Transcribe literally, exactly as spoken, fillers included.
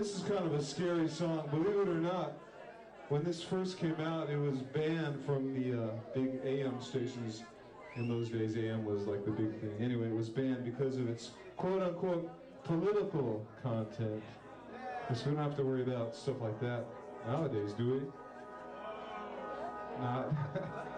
This is kind of a scary song. Believe it or not, when this first came out, it was banned from the uh, big A M stations. In those days, A M was like the big thing. Anyway, it was banned because of its quote-unquote political content. So we don't have to worry about stuff like that nowadays, do we? Not.